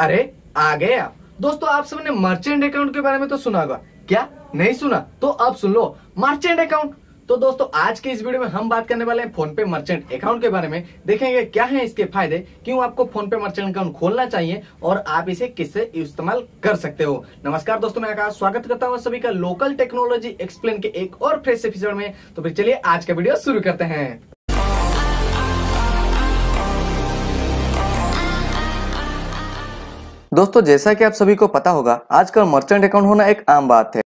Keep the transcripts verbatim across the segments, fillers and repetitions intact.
अरे आ गए आप दोस्तों, आप सबने मर्चेंट अकाउंट के बारे में तो सुना होगा, क्या नहीं सुना तो अब सुन लो मर्चेंट अकाउंट। तो दोस्तों आज के इस वीडियो में हम बात करने वाले हैं फोन पे मर्चेंट अकाउंट के बारे में, देखेंगे क्या है इसके फायदे, क्यों आपको फोन पे मर्चेंट अकाउंट खोलना चाहिए और आप इसे किससे इस्तेमाल कर सकते हो। नमस्कार दोस्तों, मैं आकाश स्वागत करता हूँ सभी का लोकल टेक्नोलॉजी एक्सप्लेन के एक और फ्रेश एपिसोड में। तो फिर चलिए आज का वीडियो शुरू करते हैं। दोस्तों जैसा कि आप सभी को पता होगा, आजकल मर्चेंट अकाउंट होना एक आम बात है।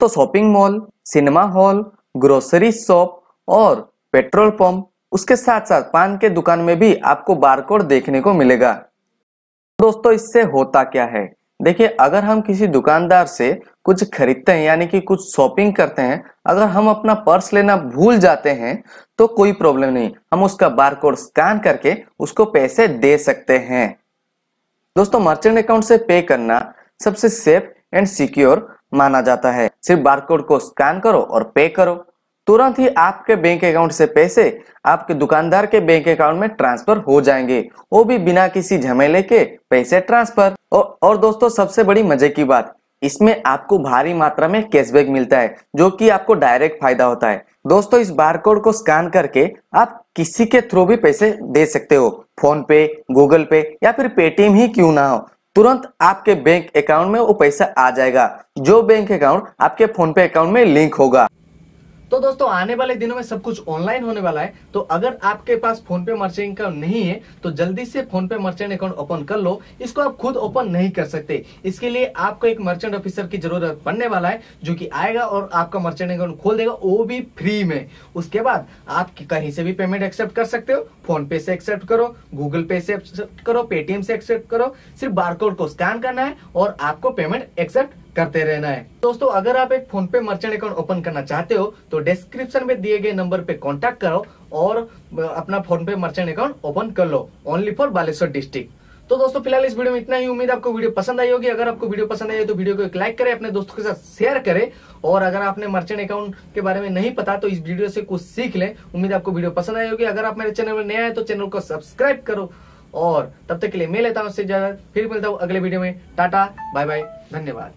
तो shopping mall, cinema hall, grocery shop और पेट्रोल पंप, उसके साथ साथ पान के दुकान में भी आपको बारकोड देखने को मिलेगा। दोस्तों इससे होता क्या है, देखिए अगर हम किसी दुकानदार से कुछ खरीदते हैं यानी कि कुछ शॉपिंग करते हैं, अगर हम अपना पर्स लेना भूल जाते हैं तो कोई प्रॉब्लम नहीं, हम उसका बारकोड स्कैन करके उसको पैसे दे सकते हैं। दोस्तों मर्चेंट अकाउंट से पे करना सबसे सेफ एंड सिक्योर माना जाता है। सिर्फ बारकोड को स्कैन करो और पे करो, तुरंत ही आपके बैंक अकाउंट से पैसे आपके दुकानदार के बैंक अकाउंट में ट्रांसफर हो जाएंगे, वो भी बिना किसी झमेले के पैसे ट्रांसफर। और, और दोस्तों सबसे बड़ी मजे की बात, इसमें आपको भारी मात्रा में कैशबैक मिलता है जो कि आपको डायरेक्ट फायदा होता है। दोस्तों इस बारकोड को स्कैन करके आप किसी के थ्रू भी पैसे दे सकते हो, फोन पे, गूगल पे या फिर पेटीएम ही क्यों ना हो, तुरंत आपके बैंक अकाउंट में वो पैसा आ जाएगा जो बैंक अकाउंट आपके फोन पे अकाउंट में लिंक होगा। तो दोस्तों आने वाले दिनों में सब कुछ ऑनलाइन होने वाला है, तो अगर आपके पास फोन पे मर्चेंट अकाउंट नहीं है तो जल्दी से फोन पे मर्चेंट अकाउंट ओपन कर लो। इसको आप खुद ओपन नहीं कर सकते, इसके लिए आपको एक मर्चेंट ऑफिसर की जरूरत पड़ने वाला है जो कि आएगा और आपका मर्चेंट अकाउंट खोल देगा, वो भी फ्री में। उसके बाद आप कहीं से भी पेमेंट एक्सेप्ट कर सकते हो, फोन पे से एक्सेप्ट करो, गूगल पे से एक्सेप्ट करो, पेटीएम से एक्सेप्ट करो। सिर्फ बारकोड को स्कैन करना है और आपको पेमेंट एक्सेप्ट करते रहना है। दोस्तों अगर आप एक फोन पे मर्चेंट अकाउंट ओपन करना चाहते हो तो डिस्क्रिप्शन में दिए गए नंबर पे कांटेक्ट करो और अपना फोन पे मर्चेंट अकाउंट ओपन कर लो, ओनली फॉर बालेश्वर डिस्ट्रिक्ट। तो दोस्तों फिलहाल इस वीडियो में इतना ही, उम्मीद आपको वीडियो पसंद आई होगी। अगर आपको वीडियो पसंद आई हो तो वीडियो को एक लाइक करें, अपने दोस्तों के साथ शेयर करें और अगर आपने मर्चेंट अकाउंट के बारे में नहीं पता तो इस वीडियो से कुछ सीख लें। उम्मीद आपको वीडियो पसंद आई होगी। अगर आप मेरे चैनल में नए आए तो चैनल को सब्सक्राइब करो और तब तक के लिए मैं लेता हूँ उससे ज्यादा, फिर मिलता हूँ अगले वीडियो में। टाटा बाय बाय, धन्यवाद।